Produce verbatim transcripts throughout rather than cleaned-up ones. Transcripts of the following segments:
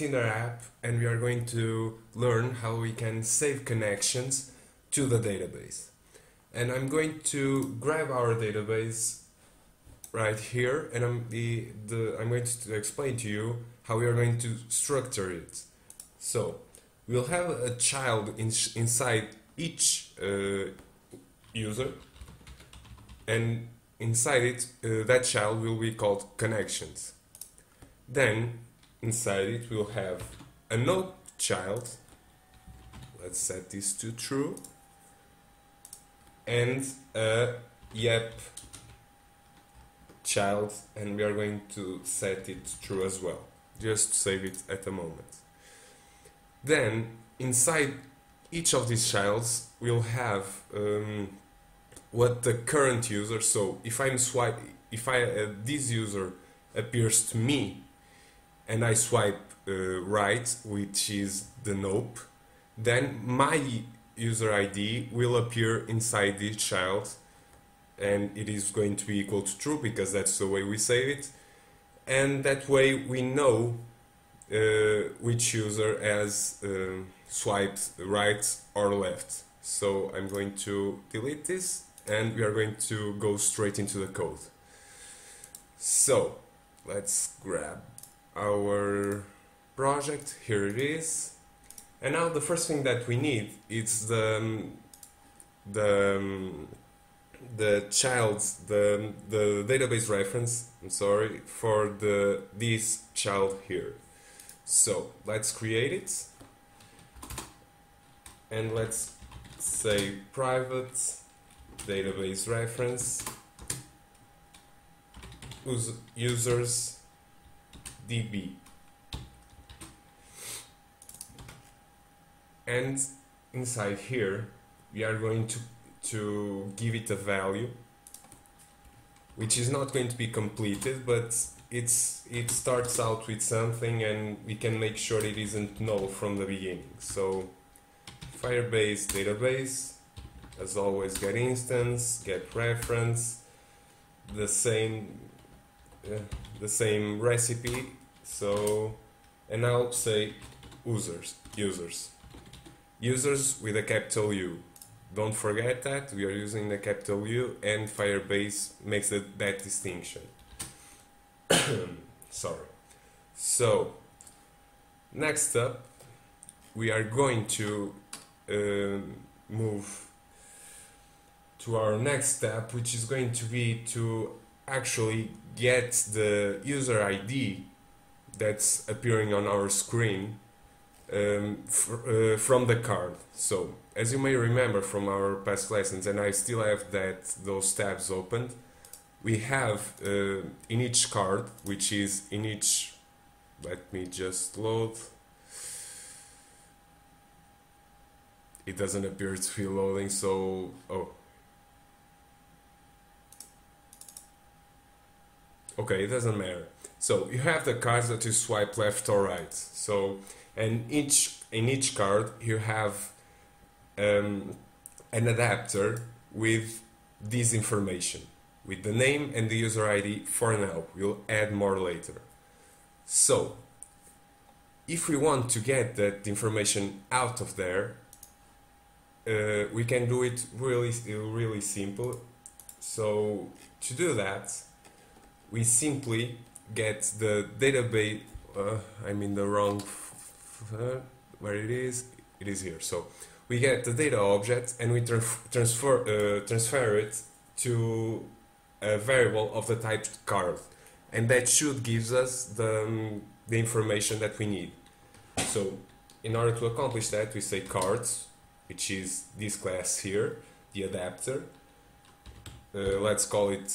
Tinder app, and we are going to learn how we can save connections to the database. And I'm going to grab our database right here, and I'm, the, the, I'm going to explain to you how we are going to structure it. So we'll have a child in, inside each uh, user, and inside it uh, that child will be called connections. Then inside it we'll have a node child, let's set this to true, and a yep child, and we are going to set it true as well, just to save it at the moment. Then inside each of these childs we'll have um, what the current user, so if I'm swipe, if I uh, this user appears to me and I swipe uh, right, which is the nope, then my user I D will appear inside this child, and it is going to be equal to true because that's the way we save it, and that way we know uh, which user has uh, swiped right or left. So I'm going to delete this, and we are going to go straight into the code. So let's grab our project, here it is, and now the first thing that we need is the the the child's the the database reference, I'm sorry, for the this child here. So let's create it, and let's say private database reference users D B, and inside here we are going to to give it a value which is not going to be completed, but it's it starts out with something, and we can make sure it isn't null from the beginning. So Firebase database, as always, get instance, get reference, the same uh, the same recipe. So, and I'll say users, users, users with a capital U. Don't forget that we are using the capital U, and Firebase makes that, that distinction. Sorry. So next up, we are going to uh, move to our next step, which is going to be to actually get the user I D that's appearing on our screen um, fr uh, from the card. So as you may remember from our past lessons, and I still have that those tabs opened, we have uh, in each card, which is in each, let me just load, it doesn't appear to be loading, so oh okay, it doesn't matter. So you have the cards that you swipe left or right. So, and each in each card you have um, an adapter with this information, with the name and the user I D for now. We'll add more later. So if we want to get that information out of there, uh, we can do it really really simple. So to do that, we simply get the database, uh, I'm in the wrong, uh, where it is, it is here. So we get the data object, and we tra transfer, uh, transfer it to a variable of the type card, and that should give us the, um, the information that we need. So in order to accomplish that, we say cards, which is this class here, the adapter, uh, let's call it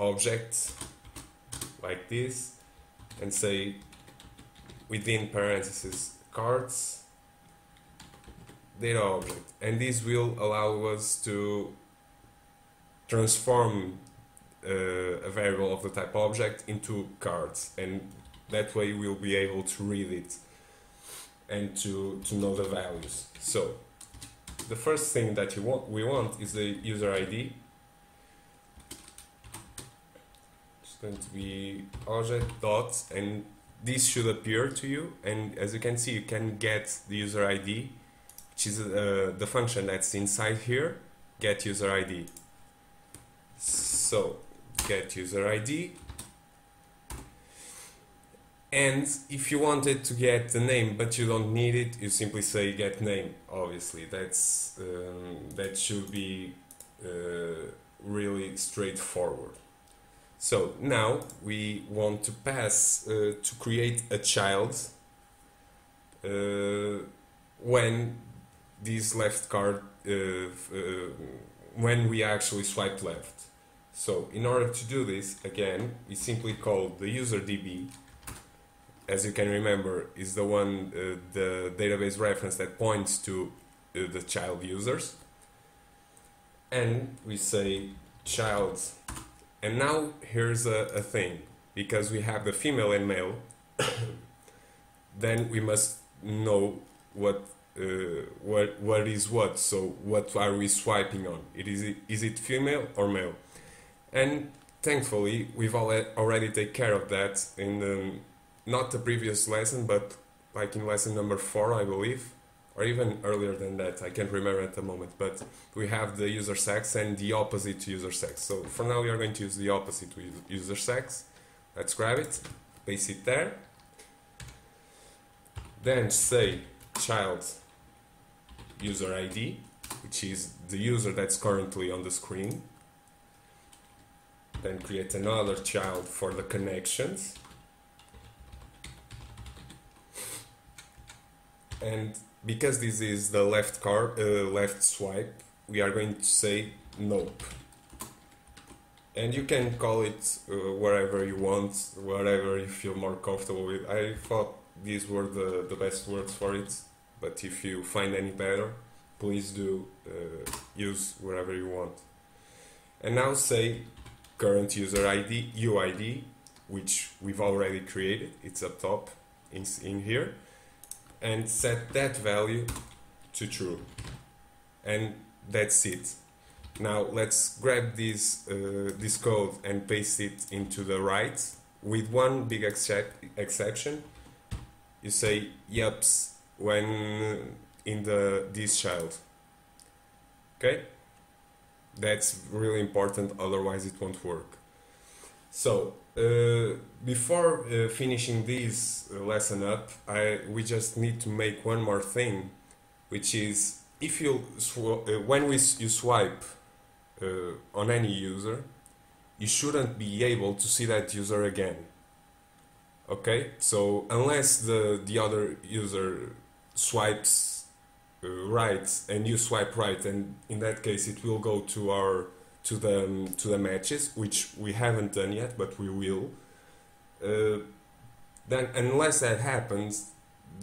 object, like this, and say within parentheses cards data object, and this will allow us to transform uh, a variable of the type object into cards, and that way we'll be able to read it and to, to know the values. So the first thing that you want, we want is the user I D. Going to be object dot, and this should appear to you, and as you can see, you can get the user I D, which is uh, the function that's inside here, get user I D. So get user I D, and if you wanted to get the name but you don't need it, you simply say get name. Obviously, that's um, that should be uh, really straightforward. So now we want to pass uh, to create a child uh, when this left card uh, uh, when we actually swipe left. So in order to do this, again, we simply call the user D B. As you can remember, is the one uh, the database reference that points to uh, the child users, and we say child. And now here's a, a thing, because we have the female and male, then we must know what, uh, what, what is what, so what are we swiping on? It is, is it female or male? And thankfully we've al already taken care of that in the, not the previous lesson, but like in lesson number four, I believe, or even earlier than that, I can't remember at the moment, but we have the user sex and the opposite to user sex. So for now we are going to use the opposite to user sex. Let's grab it, paste it there, then say child user I D, which is the user that's currently on the screen, then create another child for the connections, and because this is the left card, uh, left swipe, we are going to say nope. And you can call it uh, wherever you want, wherever you feel more comfortable with. I thought these were the, the best words for it, but if you find any better, please do uh, use wherever you want. And now say current user I D, U I D, which we've already created, it's up top, it's in here, and set that value to true, and that's it. Now let's grab this uh, this code and paste it into the right, with one big exception. You say yups when in the this child. Okay, that's really important, otherwise it won't work. So Uh, before uh, finishing this lesson up, I, we just need to make one more thing, which is if you sw uh, when we s you swipe uh, on any user, you shouldn't be able to see that user again. Okay, so unless the the other user swipes uh, right and you swipe right, and in that case it will go to our to the um, to the matches, which we haven't done yet, but we will. Uh, then, unless that happens,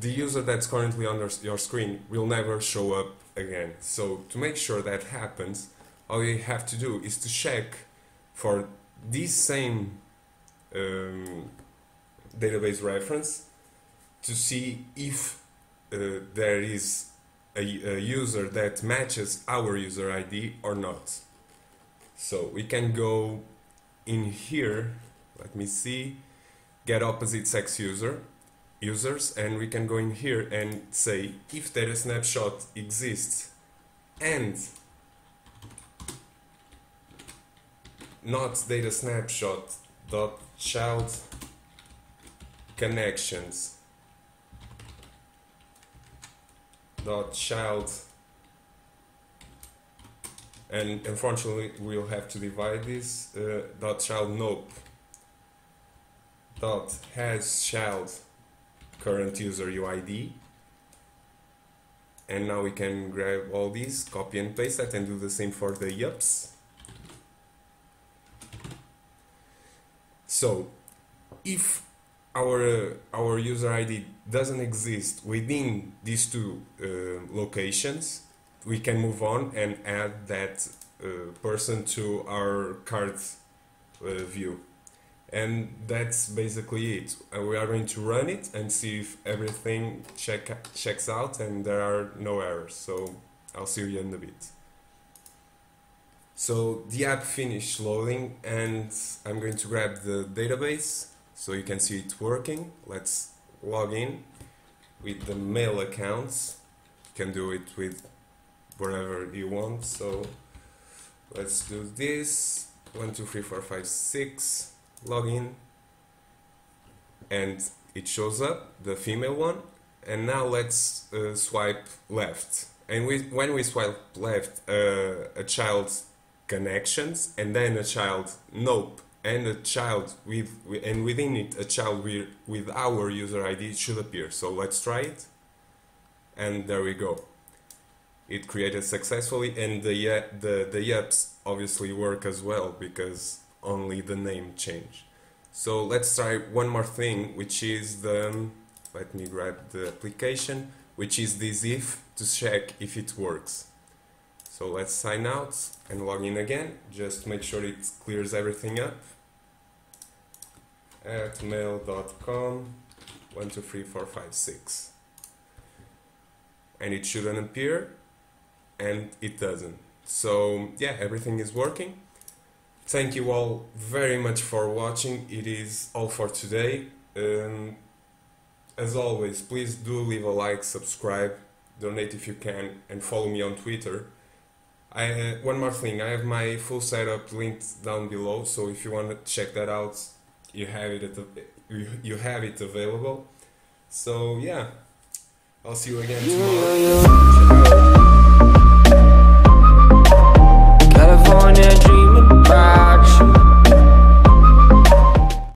the user that's currently on your screen will never show up again. So, to make sure that happens, all you have to do is to check for this same um, database reference to see if uh, there is a, a user that matches our user I D or not. So we can go in here, let me see, get opposite sex user, users, and we can go in here and say if there a snapshot exists and not data snapshot dot child connections dot child. And unfortunately, we'll have to divide this. Uh, dot child nope. Dot has child current user U I D. And now we can grab all these, copy and paste that, and do the same for the yups. So, if our uh, our user I D doesn't exist within these two uh, locations, we can move on and add that uh, person to our card uh, view. And that's basically it. And we are going to run it and see if everything check, checks out and there are no errors. So I'll see you in a bit. So the app finished loading, and I'm going to grab the database So you can see it working. Let's log in with the mail accounts. You can do it with wherever you want. So let's do this. one two three four five six. Login. And it shows up, the female one. And now let's uh, swipe left. And we, when we swipe left, uh, a child's connections, and then a child nope, and a child with, and within it a child with, with our user I D should appear. So let's try it, and there we go. It created successfully, and the the the yups obviously work as well because only the name changed. So let's try one more thing, which is the. Let me grab the application, which is this if to check if it works. So let's sign out and log in again, just make sure it clears everything up. At mail dot com one two three four five six. And it shouldn't appear, and it doesn't. So yeah, everything is working. Thank you all very much for watching. It is all for today. Um, As always, please do leave a like, subscribe, donate if you can, and follow me on Twitter. I, uh, one more thing, I have my full setup linked down below, so if you want to check that out, you have it, at the, you, you have it available. So yeah, I'll see you again tomorrow.